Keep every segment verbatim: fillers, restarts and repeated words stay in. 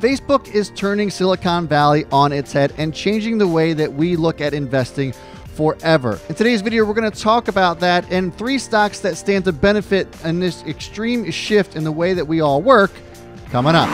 Facebook is turning Silicon Valley on its head and changing the way that we look at investing forever. In today's video, we're going to talk about that and three stocks that stand to benefit in this extreme shift in the way that we all work coming up.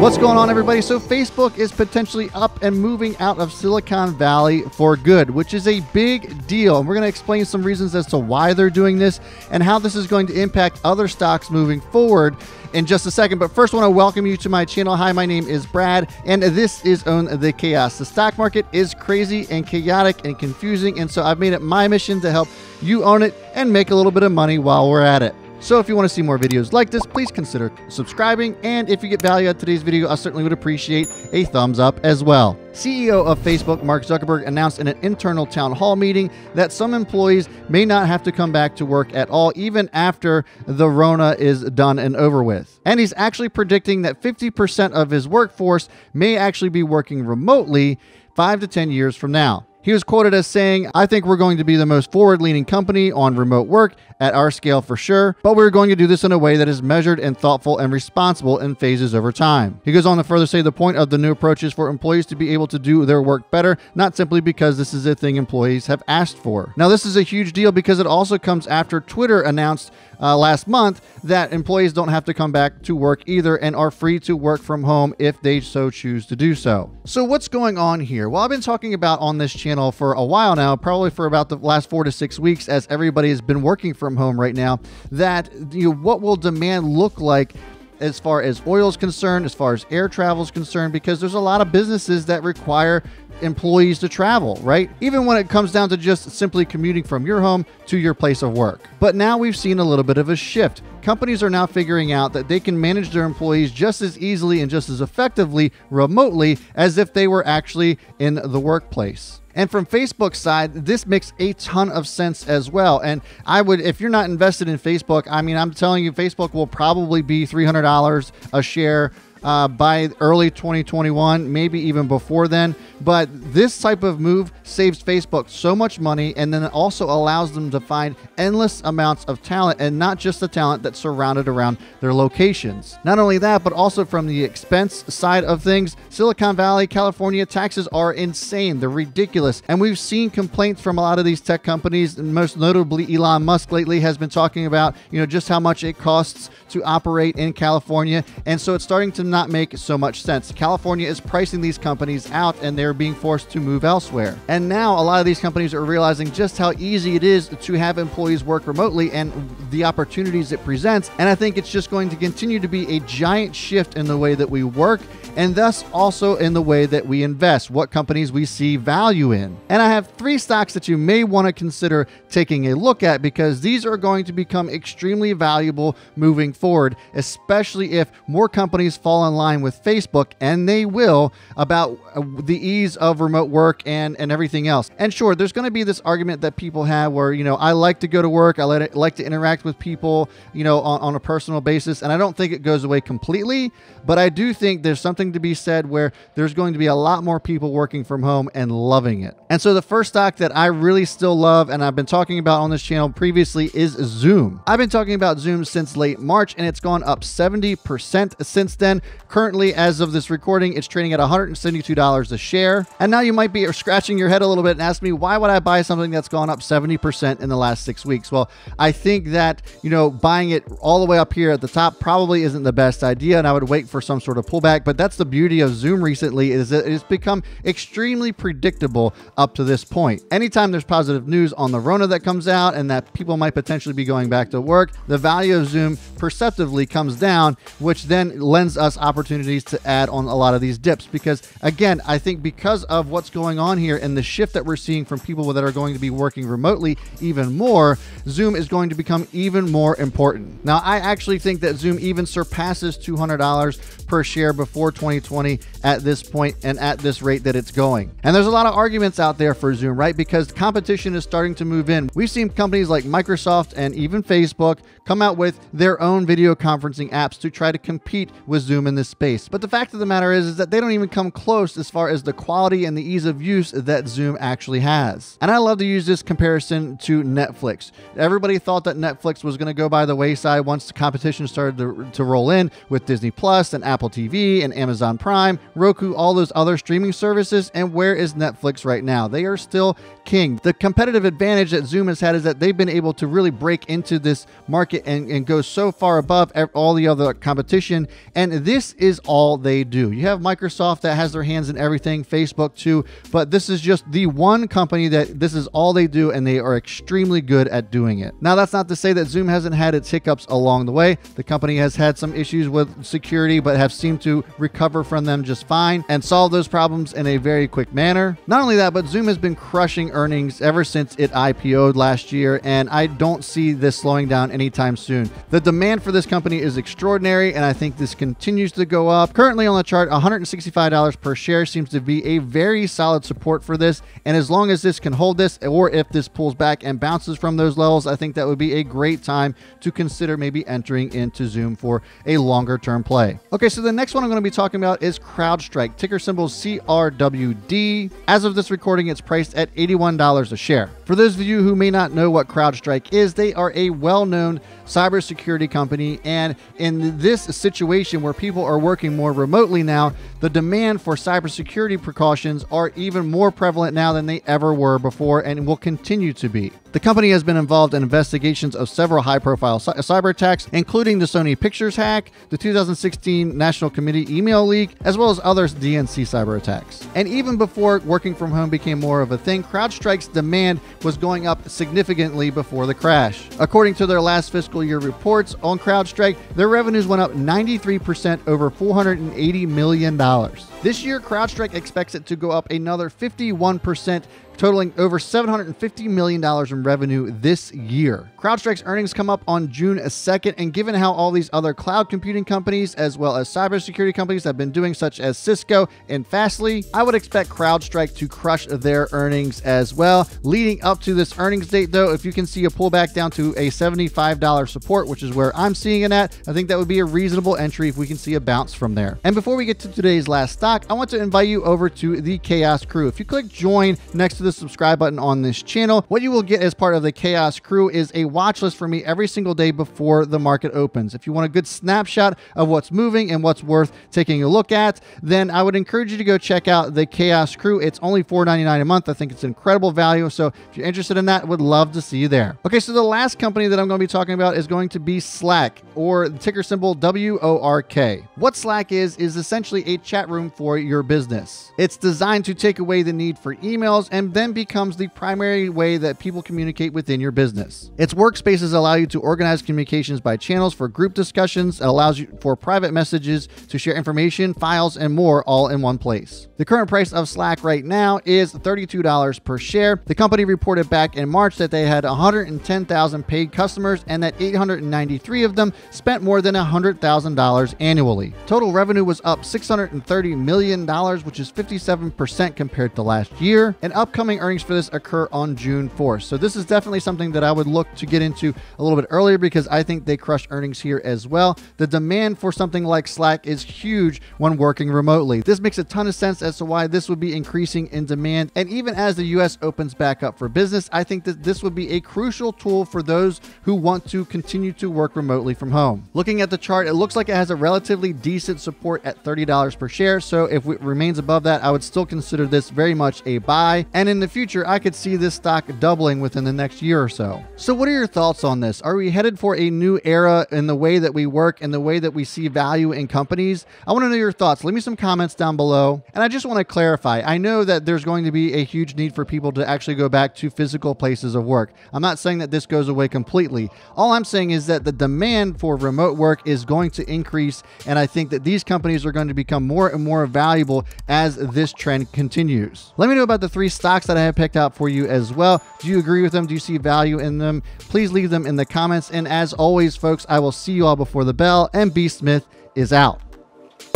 What's going on, everybody? So Facebook is potentially up and moving out of Silicon Valley for good, which is a big deal. And we're going to explain some reasons as to why they're doing this and how this is going to impact other stocks moving forward in just a second. But first, I want to welcome you to my channel. Hi, my name is Brad, and this is Own the Chaos. The stock market is crazy and chaotic and confusing, and so I've made it my mission to help you own it and make a little bit of money while we're at it. So if you want to see more videos like this, please consider subscribing. And if you get value out of today's video, I certainly would appreciate a thumbs up as well. C E O of Facebook, Mark Zuckerberg, announced in an internal town hall meeting that some employees may not have to come back to work at all, even after the Rona is done and over with. And he's actually predicting that fifty percent of his workforce may actually be working remotely five to ten years from now. He was quoted as saying, "I think we're going to be the most forward-leaning company on remote work at our scale for sure, but we're going to do this in a way that is measured and thoughtful and responsible in phases over time." He goes on to further say the point of the new approach is for employees to be able to do their work better, not simply because this is a thing employees have asked for. Now, this is a huge deal because it also comes after Twitter announced uh, last month that employees don't have to come back to work either and are free to work from home if they so choose to do so. So what's going on here? Well, I've been talking about on this channel channel for a while now, probably for about the last four to six weeks, as everybody has been working from home right now, that, you know, what will demand look like as far as oil is concerned, as far as air travel is concerned, because there's a lot of businesses that require employees to travel, right? Even when it comes down to just simply commuting from your home to your place of work. But now we've seen a little bit of a shift. Companies are now figuring out that they can manage their employees just as easily and just as effectively remotely as if they were actually in the workplace. And from Facebook's side, this makes a ton of sense as well. And I would, if you're not invested in Facebook, I mean, I'm telling you, Facebook will probably be three hundred dollars a share uh, by early twenty twenty-one, maybe even before then. But this type of move saves Facebook so much money, and then it also allows them to find endless amounts of talent, and not just the talent that's surrounded around their locations. Not only that, but also from the expense side of things, Silicon Valley, California taxes are insane. They're ridiculous. And we've seen complaints from a lot of these tech companies, and most notably Elon Musk lately has been talking about, you know, just how much it costs to operate in California. And so it's starting to not make so much sense. California is pricing these companies out, and they're being forced to move elsewhere. And now a lot of these companies are realizing just how easy it is to have employees work remotely and the opportunities it presents. And I think it's just going to continue to be a giant shift in the way that we work, and thus also in the way that we invest, what companies we see value in. And I have three stocks that you may want to consider taking a look at, because these are going to become extremely valuable moving forward, especially if more companies fall in line with Facebook, and they will, about the ease of remote work and, and everything else. And sure, there's going to be this argument that people have where, you know, I like to go to work. I let it, like to interact with people, you know, on, on a personal basis. And I don't think it goes away completely, but I do think there's something to be said where there's going to be a lot more people working from home and loving it. And so the first stock that I really still love, and I've been talking about on this channel previously, is Zoom. I've been talking about Zoom since late March, and it's gone up seventy percent since then. Currently, as of this recording, it's trading at one hundred seventy-two dollars a share. And now you might be scratching your head a little bit and ask me, why would I buy something that's gone up seventy percent in the last six weeks? Well, I think that, you know, buying it all the way up here at the top probably isn't the best idea, and I would wait for some sort of pullback. But that's the beauty of Zoom recently, is that it's become extremely predictable up to this point. Anytime there's positive news on the Rona that comes out and that people might potentially be going back to work, the value of Zoom perceptibly comes down, which then lends us opportunities to add on a lot of these dips. Because again, I think because of what's going on here and the shift that we're seeing from people that are going to be working remotely even more, Zoom is going to become even more important. Now, I actually think that Zoom even surpasses two hundred dollars per share before twenty twenty at this point and at this rate that it's going. And there's a lot of arguments out there for Zoom, right? Because competition is starting to move in. We've seen companies like Microsoft and even Facebook come out with their own video conferencing apps to try to compete with Zoom in this space. But the fact of the matter is, is that they don't even come close as far as the quality and the ease of use that Zoom actually has. And I love to use this comparison to Netflix. Everybody thought that Netflix was going to go by the wayside once the competition started to, to roll in with Disney Plus and Apple T V and Amazon Prime, Roku, all those other streaming services. And where is Netflix right now? They are still king. The competitive advantage that Zoom has had is that they've been able to really break into this market and, and go so far above all the other competition. And this is all they do. You have Microsoft that has their hands in everything, Facebook too, but this is just the one company that this is all they do, and they are extremely good at doing it. Now, that's not to say that Zoom hasn't had its hiccups along the way. The company has had some issues with security, but have seemed to recover from them just fine and solve those problems in a very quick manner. Not only that, but Zoom has been crushing earnings ever since it I P O'd last year, and I don't see this slowing down anytime soon. The demand for this company is extraordinary, and I think this continues to go up. Currently on the chart, one hundred sixty-five dollars per share seems to be a very solid support for this, and as long as this can hold this, or if this pulls back and bounces from those levels, I think that would be a great time to consider maybe entering into Zoom for a longer term play. Okay, so the next one I'm going to be talking about is CrowdStrike, ticker symbol C R W D. As of this recording, it's priced at eighty-one dollars a share. For those of you who may not know what CrowdStrike is, they are a well-known cybersecurity company, and in this situation where people are working more remotely now, the demand for cybersecurity precautions are even more prevalent now than they ever were before and will continue to be. The company has been involved in investigations of several high-profile cy cyber attacks, including the Sony Pictures hack, the two thousand sixteen National Committee email leak, as well as other D N C cyber attacks. And even before working from home became more of a thing, CrowdStrike's demand was going up significantly before the crash. According to their last fiscal year reports on CrowdStrike, their revenues went up ninety-three percent, over four hundred eighty million dollars. This year, CrowdStrike expects it to go up another fifty-one percent, totaling over seven hundred fifty million dollars in revenue this year. CrowdStrike's earnings come up on June second, and given how all these other cloud computing companies as well as cybersecurity companies have been doing, such as Cisco and Fastly, I would expect CrowdStrike to crush their earnings as well. Leading up to this earnings date though, if you can see a pullback down to a seventy-five dollar support, which is where I'm seeing it at, I think that would be a reasonable entry if we can see a bounce from there. And before we get to today's last stock, I want to invite you over to the Chaos Crew. If you click join next to the The subscribe button on this channel, what you will get as part of the Chaos Crew is a watch list for me every single day before the market opens. If you want a good snapshot of what's moving and what's worth taking a look at, then I would encourage you to go check out the Chaos Crew. It's only four ninety-nine a month. I think it's incredible value. So if you're interested in that, would love to see you there. Okay, so the last company that I'm going to be talking about is going to be Slack, or the ticker symbol W O R K. What Slack is, is essentially a chat room for your business. It's designed to take away the need for emails, and then becomes the primary way that people communicate within your business. Its workspaces allow you to organize communications by channels for group discussions, allows you for private messages to share information, files, and more all in one place. The current price of Slack right now is thirty-two dollars per share. The company reported back in March that they had one hundred ten thousand paid customers and that eight hundred ninety-three of them spent more than one hundred thousand dollars annually. Total revenue was up six hundred thirty million dollars, which is fifty-seven percent compared to last year. And upcoming earnings for this occur on June fourth. So this is definitely something that I would look to get into a little bit earlier, because I think they crush earnings here as well. The demand for something like Slack is huge when working remotely. This makes a ton of sense as to why this would be increasing in demand. And even as the U S opens back up for business, I think that this would be a crucial tool for those who want to continue to work remotely from home. Looking at the chart, it looks like it has a relatively decent support at thirty dollars per share. So if it remains above that, I would still consider this very much a buy. And in In the future, I could see this stock doubling within the next year or so. So what are your thoughts on this? Are we headed for a new era in the way that we work and the way that we see value in companies? I want to know your thoughts. Leave me some comments down below. And I just want to clarify, I know that there's going to be a huge need for people to actually go back to physical places of work. I'm not saying that this goes away completely. All I'm saying is that the demand for remote work is going to increase, and I think that these companies are going to become more and more valuable as this trend continues. Let me know about the three stocks that I have picked out for you as well. Do you agree with them? Do you see value in them? Please leave them in the comments. And as always, folks, I will see you all before the bell, and B. Smith is out.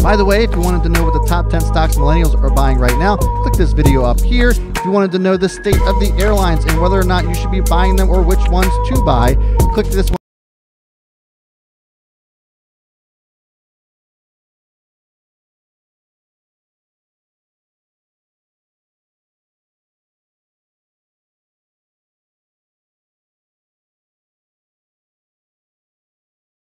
By the way, if you wanted to know what the top ten stocks millennials are buying right now, click this video up here. If you wanted to know the state of the airlines and whether or not you should be buying them or which ones to buy, click this one.